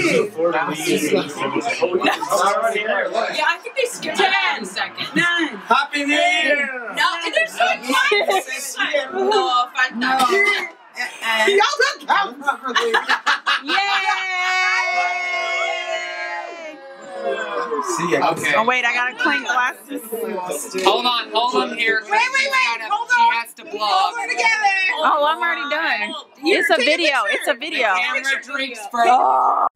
see. Yeah, I think they skipped 10 seconds. 9. Happy New Year. No, there's no time. No, 5,000. Y'all don't count properly. See, okay. Oh wait, I gotta clean glasses. Hold on here. Wait, hold on. She has to blog. Oh, I'm already done. Here, it's a video. It's a video. The camera drinks first. Oh.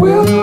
will.